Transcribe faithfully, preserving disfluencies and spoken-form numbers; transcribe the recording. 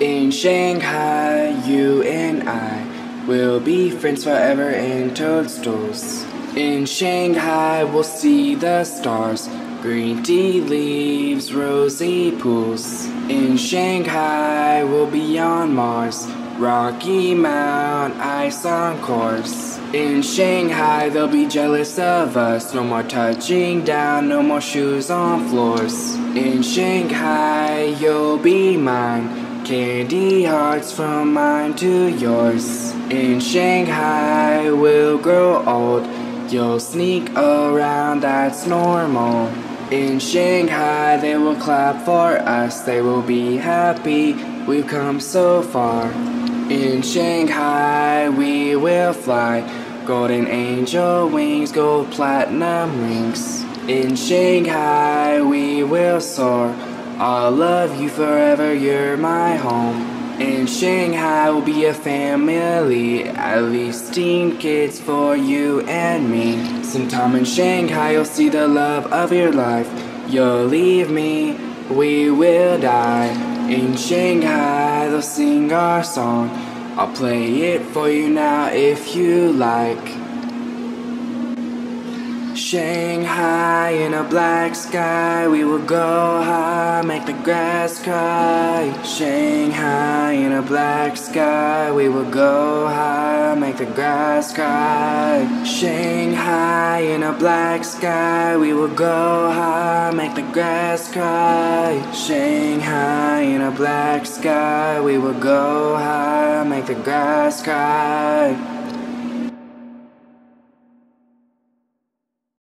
In Shanghai, you and I will be friends forever in toadstools. In Shanghai, we'll see the stars, green tea leaves, rosy pools. In Shanghai, we'll be on Mars, Rocky Mount, ice on course. In Shanghai, they'll be jealous of us. No more touching down, no more shoes on floors. In Shanghai, you'll be mine, candy hearts from mine to yours. In Shanghai, we'll grow old, you'll sneak around, that's normal. In Shanghai, they will clap for us, they will be happy, we've come so far. In Shanghai, we will fly, golden angel wings, gold platinum rings. In Shanghai, we will soar, I'll love you forever, you're my home. In Shanghai, we'll be a family, at least teen kids for you and me. Sometime in Shanghai, you'll see the love of your life, you'll leave me, we will die. In Shanghai, they'll sing our song, I'll play it for you now if you like. Shanghai, in a black sky, we will go high, make the grass cry. Shanghai, in a black sky, we will go high, make the grass cry. Shanghai, in a black sky, we will go high, make the grass cry. Shanghai, in a black sky, we will go high, make the grass cry.